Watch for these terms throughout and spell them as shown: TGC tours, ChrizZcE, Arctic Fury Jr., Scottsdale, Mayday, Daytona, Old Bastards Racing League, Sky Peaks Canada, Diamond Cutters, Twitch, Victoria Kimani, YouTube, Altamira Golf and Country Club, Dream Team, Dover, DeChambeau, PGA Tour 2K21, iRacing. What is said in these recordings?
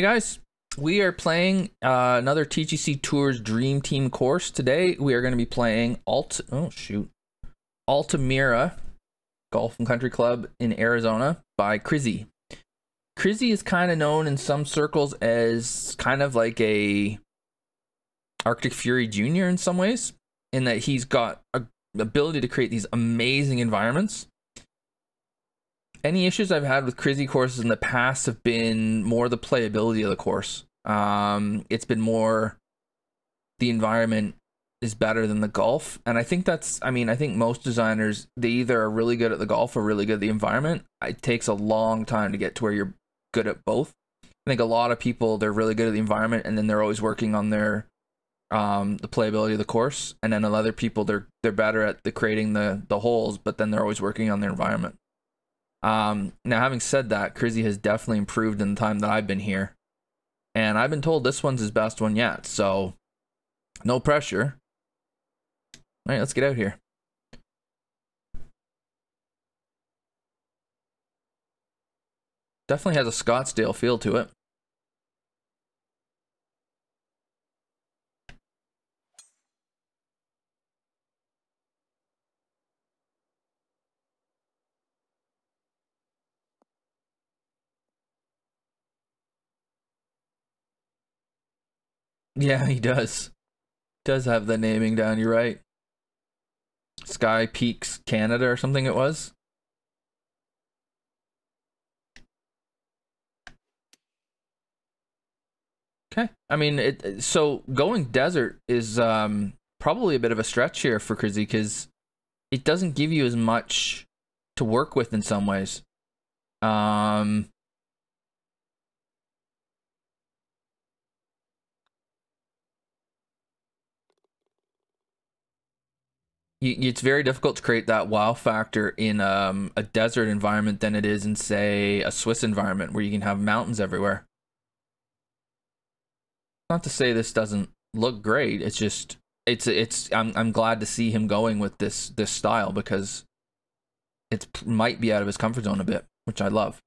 Hey guys, we are playing another TGC Tours Dream Team course. Today we are going to be playing Altamira Golf and Country Club in Arizona by ChrizZcE. ChrizZcE is kind of known in some circles as kind of like a Arctic Fury Jr. in some ways, in that he's got a ability to create these amazing environments. Any issues I've had with ChrizZcE courses in the past have been more the playability of the course. It's been more the environment is better than the golf. And I think that's, I think most designers, they either are really good at the golf or really good at the environment. It takes a long time to get to where you're good at both. I think a lot of people, they're really good at the environment and then they're always working on their the playability of the course. And then other people, they're better at creating the holes, but then they're always working on their environment. Now, having said that, ChrizZcE has definitely improved in the time that I've been here, and I've been told this one's his best one yet, so no pressure. All right, let's get out here. Definitely has a Scottsdale feel to it. Yeah, he does. Does have the naming down, you're right. Sky Peaks Canada or something it was. Okay. I mean, so going desert is probably a bit of a stretch here for ChrizZcE because it doesn't give you as much to work with in some ways. It's very difficult to create that wow factor in a desert environment than it is in, say, a Swiss environment where you can have mountains everywhere. Not to say this doesn't look great. It's just I'm glad to see him going with this style because it might be out of his comfort zone a bit, which I love.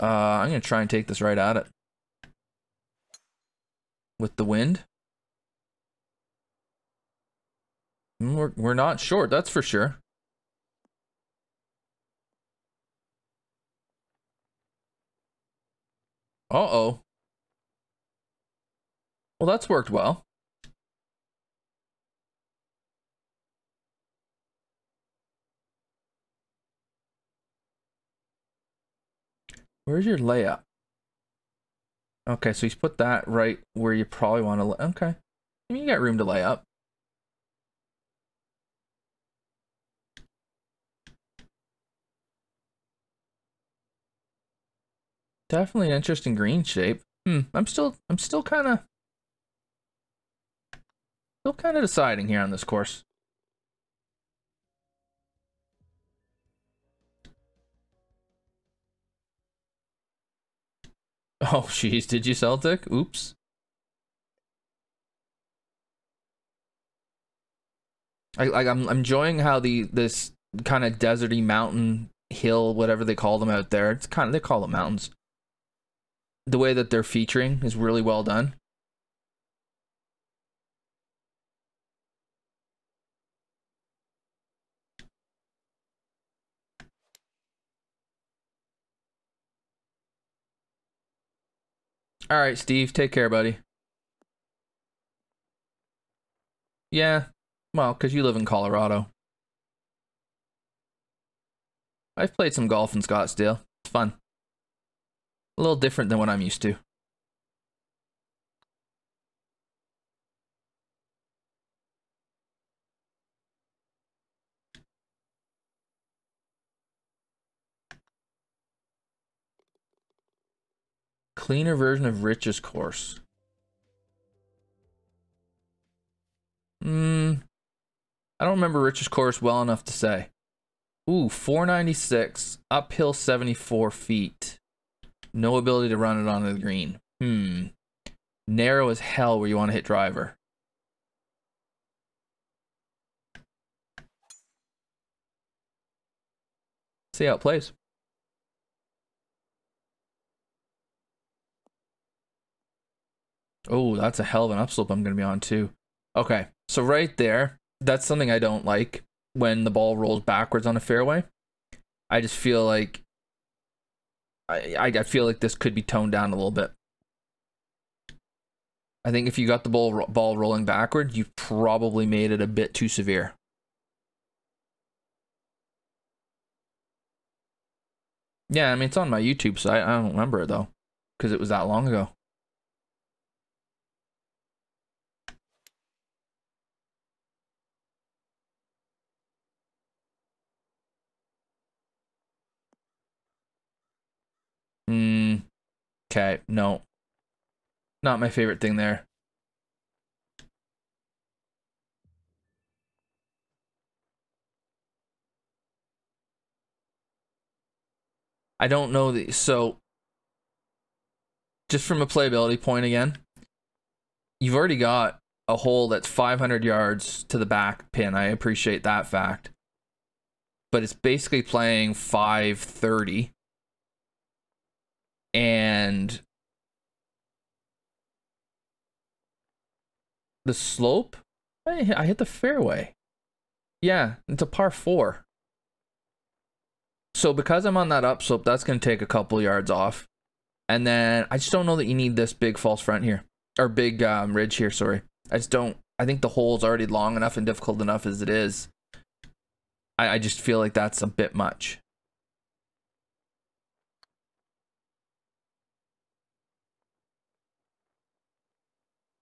I'm gonna try and take this right at it with the wind. We're not short, that's for sure. Uh-oh. Well, that's worked well. Where's your layup? Okay, so he's put that right where you probably want to lay. Okay. I mean, you got room to lay up. Definitely an interesting green shape. I'm still kind of deciding here on this course. Oh, jeez, did you Celtic? Oops. I'm enjoying how this kind of deserty mountain hill, whatever they call them out there. It's kind of, they call it mountains. The way that they're featuring is really well done. All right, Steve, take care, buddy. Yeah, well, because you live in Colorado. I've played some golf in Scottsdale. It's fun. A little different than what I'm used to. Cleaner version of Rich's course. I don't remember Rich's course well enough to say. Ooh, 496, uphill 74 feet. No ability to run it onto the green. Narrow as hell where you want to hit driver. See how it plays. Oh, that's a hell of an upslope I'm going to be on too. Okay, so right there, that's something I don't like when the ball rolls backwards on a fairway. I just feel like I feel like this could be toned down a little bit. I think if you got the ball rolling backwards, you probably made it a bit too severe. Yeah, I mean, it's on my YouTube, so I don't remember it though, because it was that long ago. Okay, no. Not my favorite thing there. I don't know the, so just from a playability point again, you've already got a hole that's 500 yards to the back pin. I appreciate that fact. But it's basically playing 530. And the slope, I hit the fairway. Yeah, it's a par four. So because I'm on that upslope, that's going to take a couple yards off. And then I just don't know that you need this big false front here, or big ridge here, sorry. I just don't, I think the hole's already long enough and difficult enough as it is. I just feel like that's a bit much.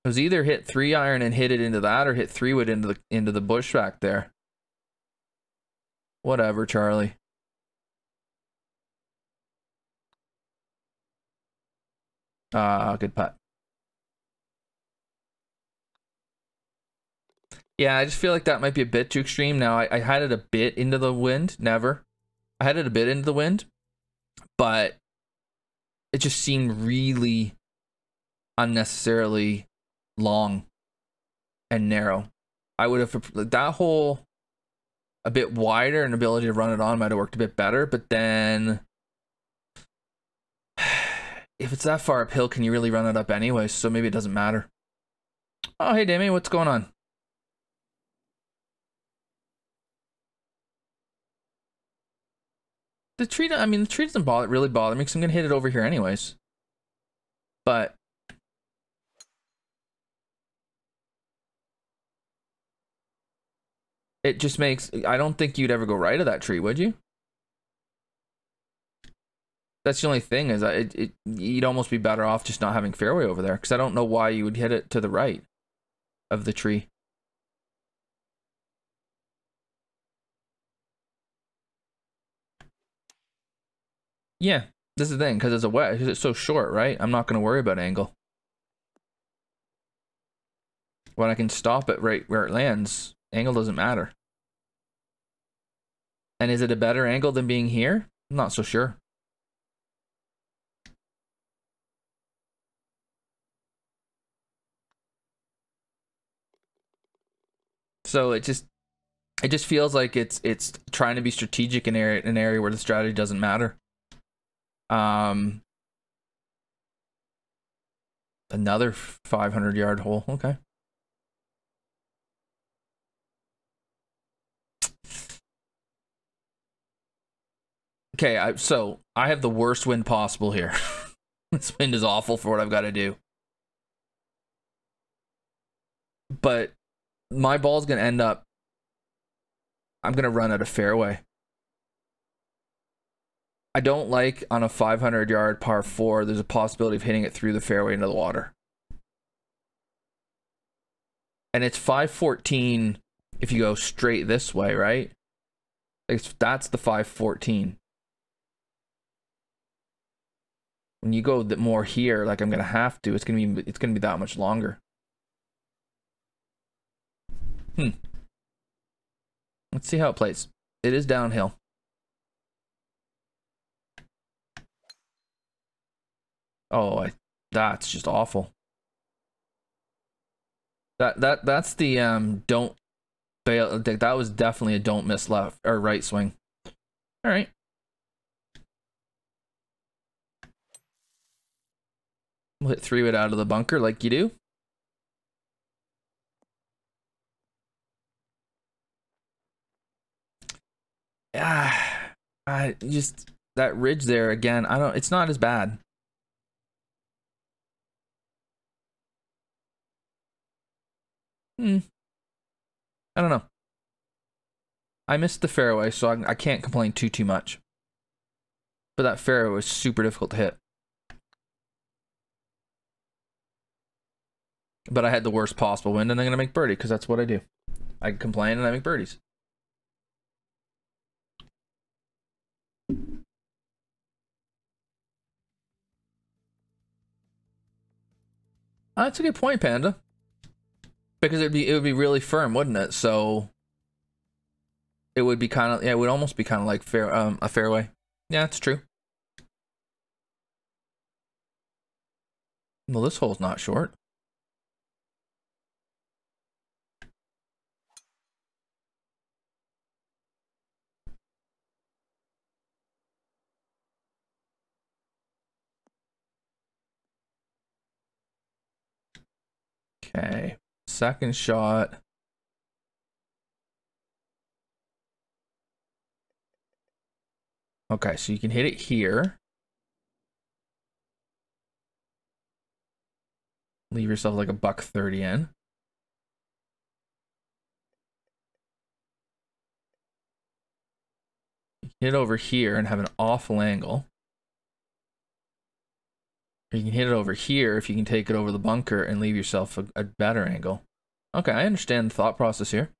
It was either hit 3-iron and hit it into that, or hit 3-wood into the bush back there. Whatever, Charlie. Good putt. Yeah, I just feel like that might be a bit too extreme. Now, I had it a bit into the wind. Never. I had it a bit into the wind, but it just seemed really unnecessarily long and narrow. I would have, like, that hole a bit wider and ability to run it on might have worked a bit better, but then if it's that far uphill, can you really run it up anyway? So maybe it doesn't matter. Oh, hey Damien, what's going on? The tree, I mean, the tree doesn't really bother me because I'm gonna hit it over here anyways. But it just makes, I don't think you'd ever go right of that tree, would you? That's the only thing, is you'd almost be better off just not having fairway over there, because I don't know why you would hit it to the right of the tree. Yeah, this is the thing, because it's a wet, because it's so short, right? I'm not going to worry about angle. When I can stop it right where it lands, angle doesn't matter. And is it a better angle than being here? I'm not so sure. So it just feels like it's trying to be strategic in an area where the strategy doesn't matter. Another 500-yard hole. Okay. Okay, so I have the worst wind possible here. This wind is awful for what I've got to do. But my ball's going to end up, I'm going to run out of fairway. I don't like on a 500-yard par 4, there's a possibility of hitting it through the fairway into the water. And it's 514 if you go straight this way, right? That's the 514. When you go more here, like I'm gonna have to, it's gonna be that much longer. Let's see how it plays. It is downhill. Oh, that's just awful. That's the don't bail. That was definitely a don't miss left or right swing. All right. We'll hit three-wood out of the bunker like you do. Ah, I just, that ridge there again, I don't, it's not as bad. I don't know. I missed the fairway, so I can't complain too much. But that fairway was super difficult to hit. But I had the worst possible wind, and I'm going to make birdie, because that's what I do. I complain, and I make birdies. That's a good point, Panda. Because it would be really firm, wouldn't it? So it would be kind of, yeah, it would almost be kind of like a fairway. Yeah, that's true. Well, this hole's not short. Okay, second shot. Okay, so you can hit it here. Leave yourself like a $130 in. You can hit over here and have an awful angle. Or you can hit it over here if you can take it over the bunker and leave yourself a better angle. Okay, I understand the thought process here.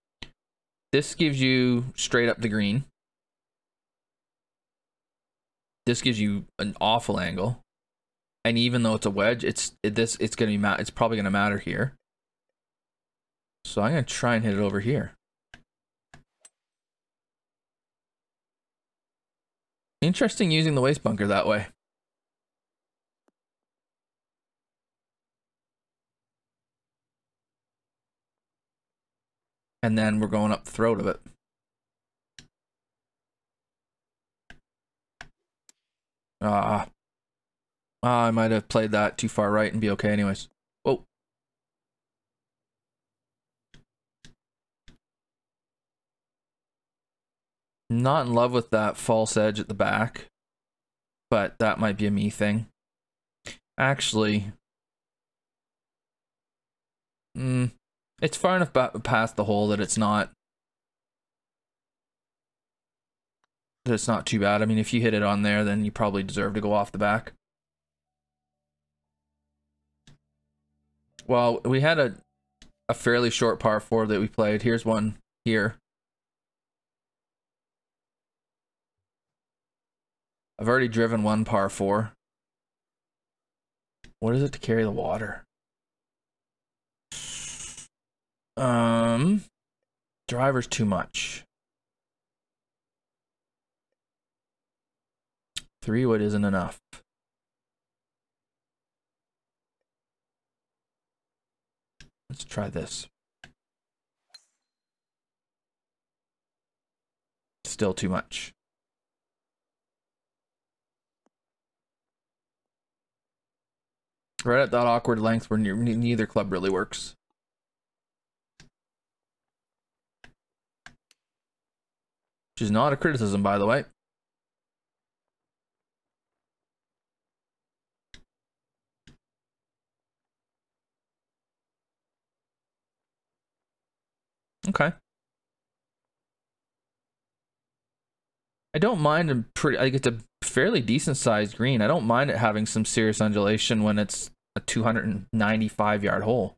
This gives you straight up the green. This gives you an awful angle, and even though it's a wedge, it's probably gonna matter here. So I'm gonna try and hit it over here. Interesting using the waste bunker that way. And then we're going up the throat of it. I might have played that too far right and be okay anyways. Whoa. Not in love with that false edge at the back, but that might be a me thing. Actually, it's far enough past the hole that it's not too bad. I mean, if you hit it on there, then you probably deserve to go off the back. Well, we had a fairly short par four that we played. Here's one here. I've already driven one par four. What is it to carry the water? Driver's too much. 3-wood isn't enough. Let's try this. Still too much. Right at that awkward length where neither club really works. Which is not a criticism, by the way. Okay. I don't mind a pretty, I think it's a fairly decent sized green. I don't mind it having some serious undulation when it's a 295-yard hole.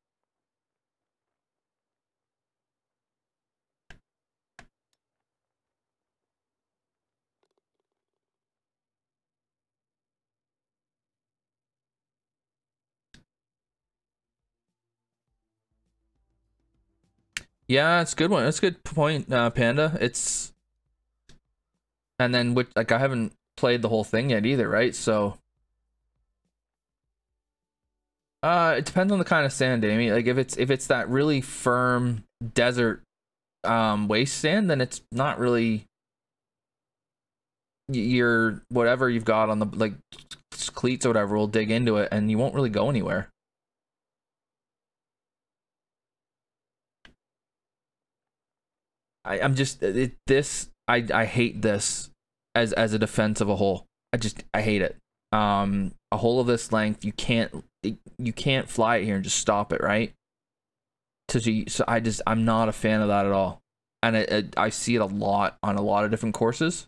Yeah, it's a good one. That's a good point, Panda. It's, and then which, like, I haven't played the whole thing yet either, right? So, it depends on the kind of sand, Amy. Like, if it's that really firm desert, waste sand, then it's not really your whatever you've got on the, like, cleats or whatever will dig into it, and you won't really go anywhere. I hate this as a defense of a hole. I hate it. A hole of this length, you can't fly it here and just stop it, right? So I'm not a fan of that at all, and I see it a lot on a lot of different courses.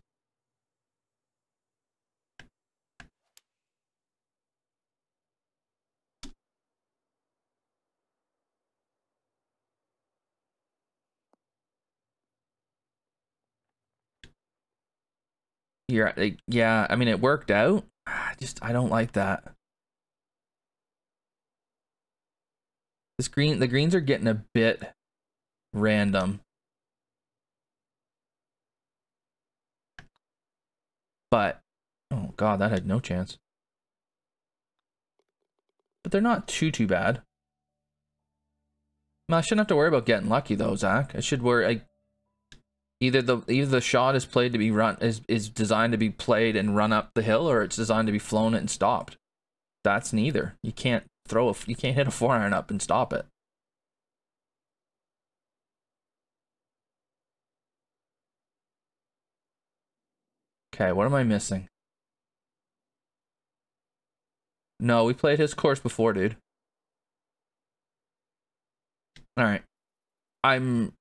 Yeah, I mean, it worked out. I don't like that. The greens are getting a bit random. But, oh God, that had no chance. But they're not too bad. I shouldn't have to worry about getting lucky though, Zach. I should worry, Either the shot is played to be is designed to be played and run up the hill, or it's designed to be flown and stopped. That's neither. You can't hit a 4-iron up and stop it. Okay, what am I missing? No, we played his course before, dude. All right, I'm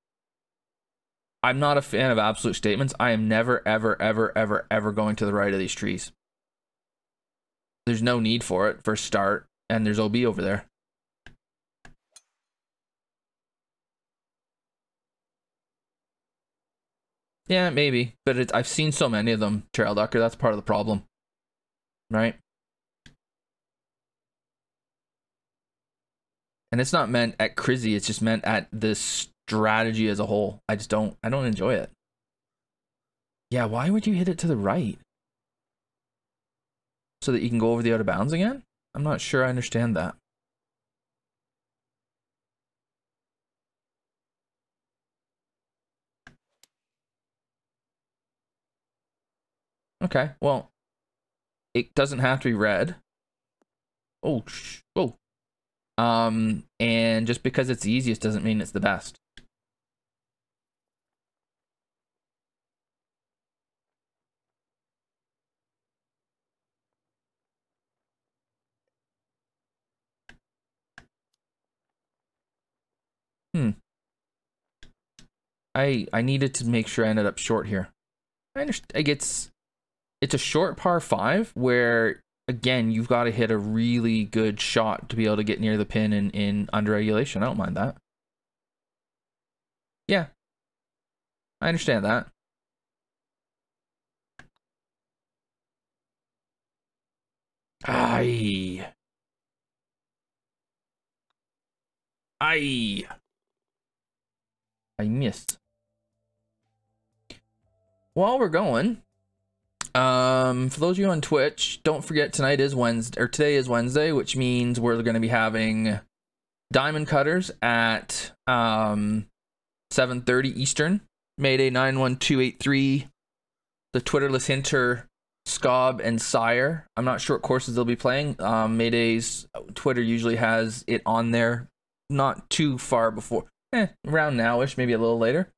not a fan of absolute statements. I am never, ever, ever, ever, ever going to the right of these trees. There's no need for it, for a start, and there's OB over there. Yeah, maybe, but I've seen so many of them, Trail Ducker, that's part of the problem, right? And it's not meant at ChrizZcE, it's just meant at this strategy as a whole. I don't enjoy it. Yeah, why would you hit it to the right? So that you can go over the out of bounds again? I'm not sure I understand that. Okay, well, it doesn't have to be red. Oh, whoa. And just because it's the easiest doesn't mean it's the best. I needed to make sure I ended up short here. I understand. Like, it's a short par 5 where, again, you've got to hit a really good shot to be able to get near the pin in under regulation. I don't mind that. Yeah, I understand that. I missed. While we're going, for those of you on Twitch, don't forget today is Wednesday, which means we're going to be having Diamond Cutters at 7:30 Eastern. Mayday 91283, the Twitterless Hinter, Scob, and Sire. I'm not sure what courses they'll be playing. Mayday's Twitter usually has it on there, not too far before. Around now-ish, maybe a little later.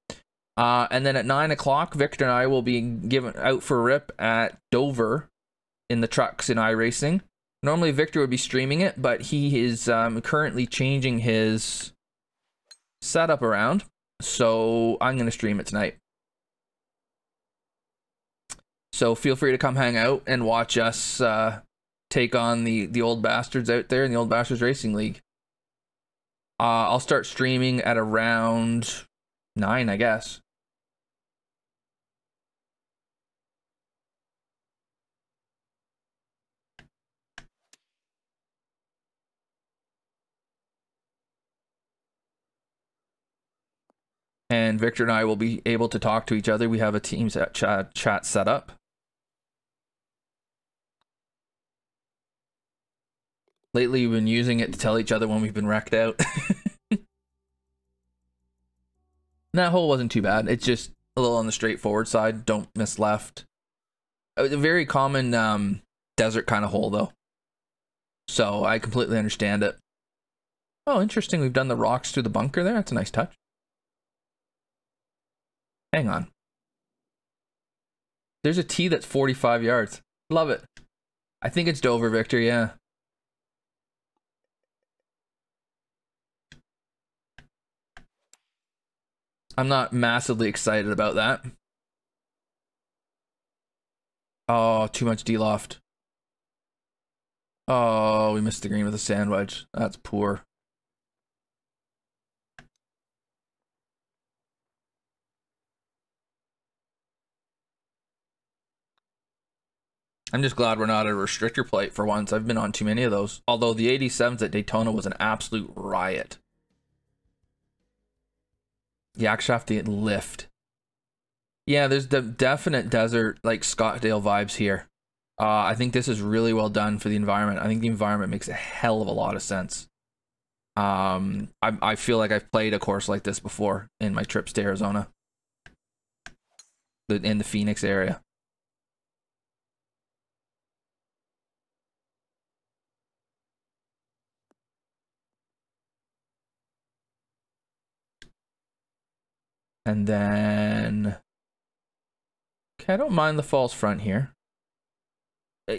And then at 9 o'clock, Victor and I will be given out for a rip at Dover in the trucks in iRacing. Normally, Victor would be streaming it, but he is currently changing his setup around. So I'm going to stream it tonight. So feel free to come hang out and watch us take on the Old Bastards out there in the Old Bastards Racing League. I'll start streaming at around 9, I guess. And Victor and I will be able to talk to each other. We have a team chat set up. Lately, we've been using it to tell each other when we've been wrecked out. That hole wasn't too bad. It's just a little on the straightforward side. Don't miss left. A very common desert kind of hole though. So I completely understand it. Oh, interesting. We've done the rocks through the bunker there. That's a nice touch. Hang on. There's a tee that's 45 yards. Love it. I think it's Dover, Victor. Yeah. I'm not massively excited about that. Oh, too much D-loft. Oh, we missed the green with a sand wedge. That's poor. I'm just glad we're not at a restrictor plate for once. I've been on too many of those. Although the 87s at Daytona was an absolute riot. Yakshaft, the lift. Yeah, there's the definite desert, like Scottsdale vibes here. I think this is really well done for the environment. I think the environment makes a hell of a lot of sense. I feel like I've played a course like this before in my trips to Arizona. In the Phoenix area. And then, okay, I don't mind the false front here.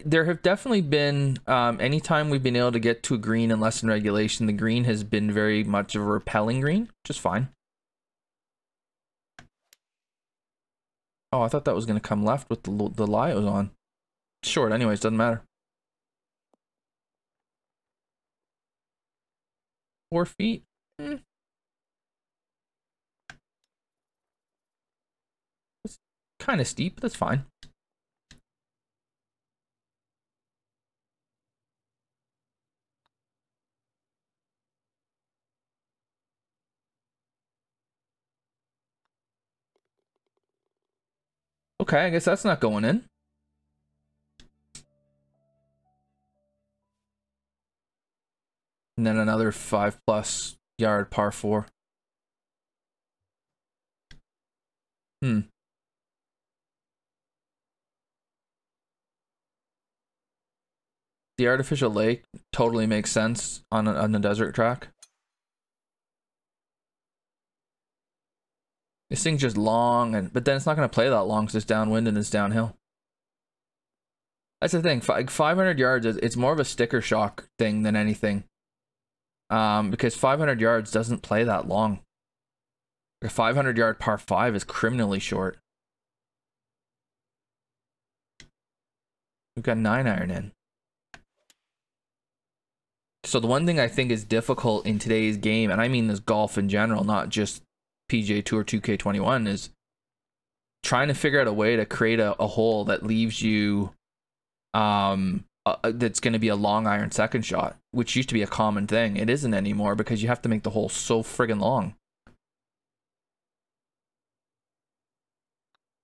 There have definitely been, anytime we've been able to get to a green and less than regulation, the green has been very much of a repelling green, which is fine. Oh, I thought that was going to come left with the lie it was on. Short anyways, doesn't matter. 4 feet. Kind of steep, but that's fine. Okay, I guess that's not going in. And then another 5+ yard par 4. The artificial lake totally makes sense on a desert track. This thing's just long, but then it's not going to play that long because it's downwind and it's downhill. That's the thing. 500 yards, it's more of a sticker shock thing than anything. Because 500 yards doesn't play that long. A 500-yard par 5 is criminally short. We've got 9-iron in. So the one thing I think is difficult in today's game, and I mean this golf in general, not just PGA Tour 2K21, is trying to figure out a way to create a hole that leaves you, that's going to be a long iron second shot, which used to be a common thing. It isn't anymore because you have to make the hole so friggin' long.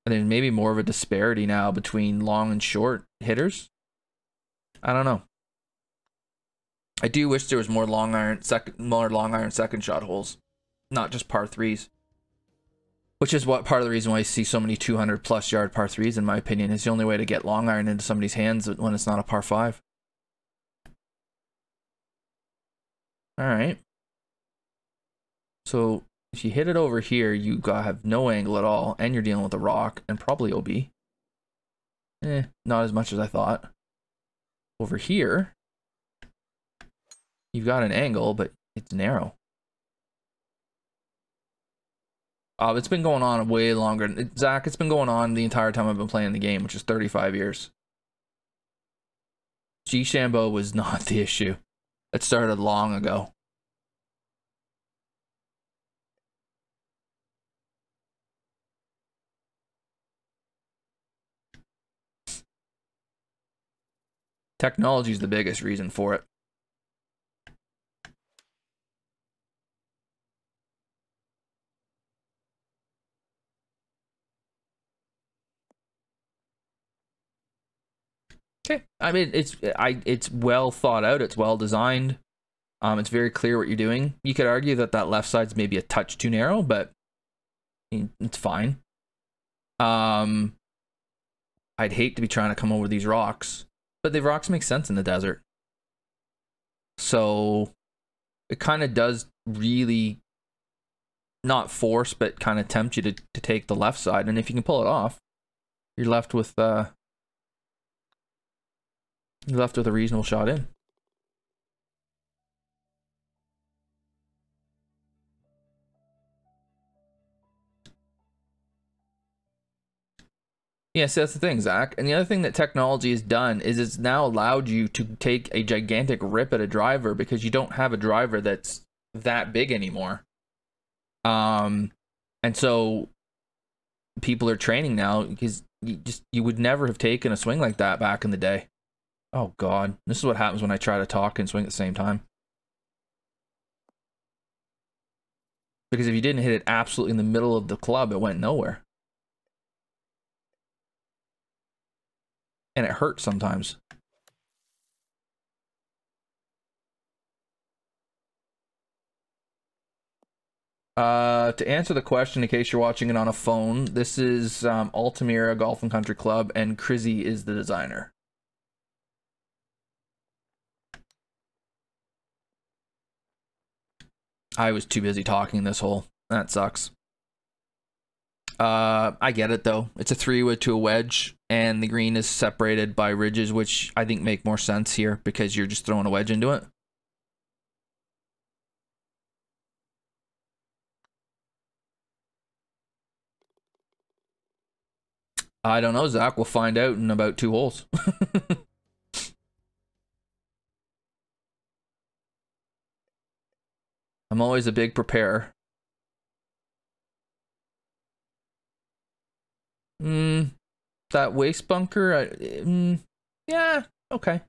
And there's maybe more of a disparity now between long and short hitters. I don't know. I do wish there was more long iron second shot holes, not just par 3s. Which is what part of the reason why I see so many 200+ yard par 3s, in my opinion. It's the only way to get long iron into somebody's hands when it's not a par 5. All right. So if you hit it over here, you have no angle at all, and you're dealing with a rock and probably OB. Not as much as I thought. Over here, you've got an angle, but it's narrow. It's been going on way longer. Zach, it's been going on the entire time I've been playing the game, which is 35 years. DeChambeau was not the issue. It started long ago. Technology is the biggest reason for it. Okay. I mean, it's well thought out. It's well designed. It's very clear what you're doing. You could argue that left side's maybe a touch too narrow, but it's fine. I'd hate to be trying to come over these rocks But the rocks make sense in the desert. So it kind of does really not force, but kind of tempt you to take the left side. And if you can pull it off, you're left with a reasonable shot in. Yeah, so that's the thing, Zach. And the other thing that technology has done is it's now allowed you to take a gigantic rip at a driver because you don't have a driver that's that big anymore. And so people are training now because you would never have taken a swing like that back in the day. Oh God, this is what happens when I try to talk and swing at the same time. Because if you didn't hit it absolutely in the middle of the club, it went nowhere. And it hurts sometimes. To answer the question, in case you're watching it on a phone, this is Altamira Golf and Country Club, and ChrizZcE is the designer. I was too busy talking this hole. That sucks. I get it though. It's a 3-wood to a wedge, and the green is separated by ridges, which I think make more sense here because you're just throwing a wedge into it. I don't know, Zach. We'll find out in about 2 holes. I'm always a big preparer. That waste bunker, yeah, okay.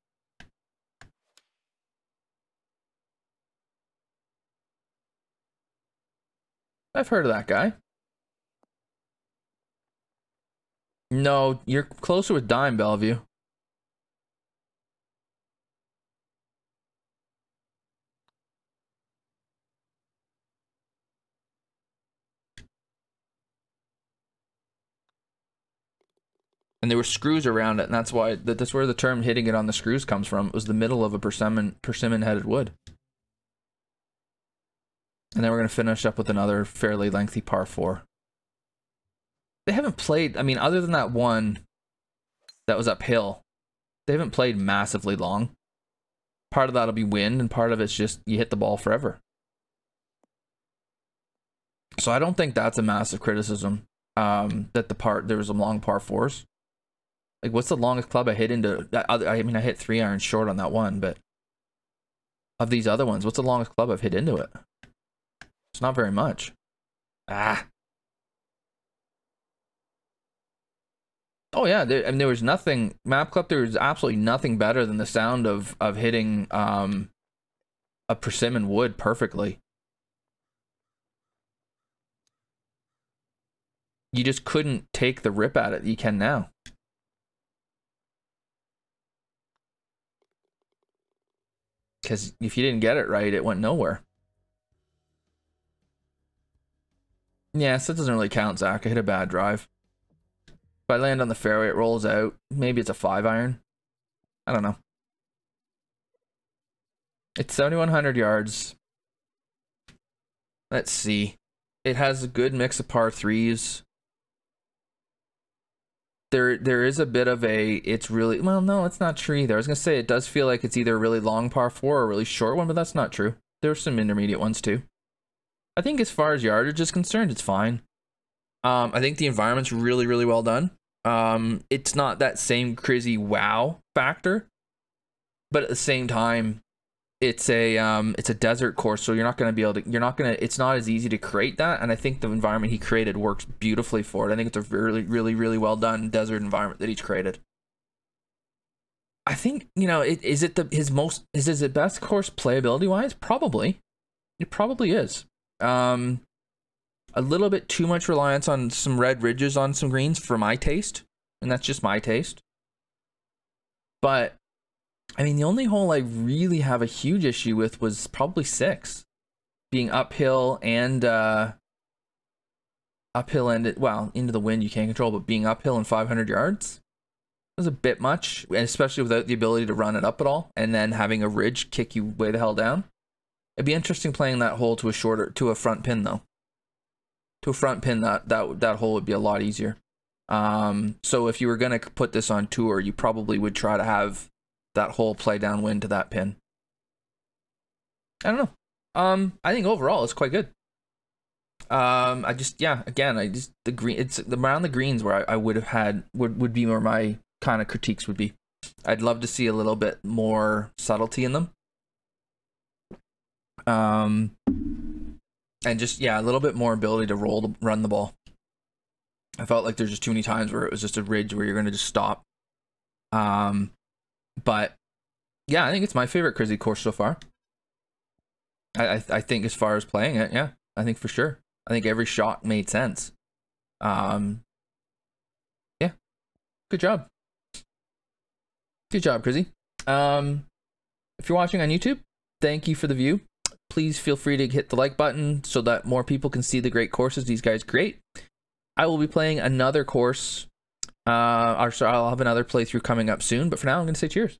I've heard of that guy. No, you're closer with Dime, Bellevue. And there were screws around it, and that's why that's where the term hitting it on the screws comes from. It was the middle of a persimmon-headed wood. And then we're going to finish up with another fairly lengthy par 4. They haven't played, I mean, other than that one that was uphill, they haven't played massively long. Part of that'll be wind, and part of it's just you hit the ball forever. So I don't think that's a massive criticism, that there was a long par 4s. Like, what's the longest club I hit into that other? I mean, I hit 3-iron short on that one, but of these other ones, what's the longest club I've hit into it? It's not very much. Ah. Oh yeah, I mean, there was nothing. Map Club, there was absolutely nothing better than the sound of hitting a persimmon wood perfectly. You just couldn't take the rip at it. You can now. Because if you didn't get it right, it went nowhere. Yeah, so that doesn't really count, Zach. I hit a bad drive. If I land on the fairway, it rolls out. Maybe it's a 5-iron. I don't know. It's 7,100 yards. Let's see. It has a good mix of par 3s. There is a bit of a, it's really, well, no, it's not true either. I was going to say, it does feel like it's either a really long par 4 or a really short one, but that's not true. There's some intermediate ones too. I think as far as yardage is concerned, it's fine. I think the environment's really, really well done. It's not that same ChrizZcE wow factor, but at the same time, it's a desert course, so you're not going to be able to, it's not as easy to create that, and I think the environment he created works beautifully for it. I think it's a really, really, really well done desert environment that he's created. I think, you know, is it best course playability-wise? Probably. It probably is. A little bit too much reliance on some red ridges on some greens for my taste, and that's just my taste. But I mean, the only hole I really have a huge issue with was probably 6, being uphill and into the wind you can't control, but being uphill and 500 yards. was a bit much, and especially without the ability to run it up at all, and then having a ridge kick you way the hell down. It'd be interesting playing that hole to a shorter, to a front pin though. To a front pin, that hole would be a lot easier. So if you were gonna put this on tour, you probably would try to have that hole play downwind to that pin. I don't know. I think overall it's quite good. I just, yeah, again, I just, the green, it's around the greens where I would have had, would be where my kind of critiques would be. I'd love to see a little bit more subtlety in them. And just, yeah, a little bit more ability to run the ball. I felt like there's just too many times where it was just a ridge where you're going to just stop. But yeah, I think it's my favorite ChrizZcE course so far. I think as far as playing it, yeah, I think for sure. I think every shot made sense. Yeah, good job. Good job, ChrizZcE. If you're watching on YouTube, thank you for the view. Please feel free to hit the like button so that more people can see the great courses these guys create. I will be playing another course. Or sorry, I'll have another playthrough coming up soon. But for now, I'm going to say cheers.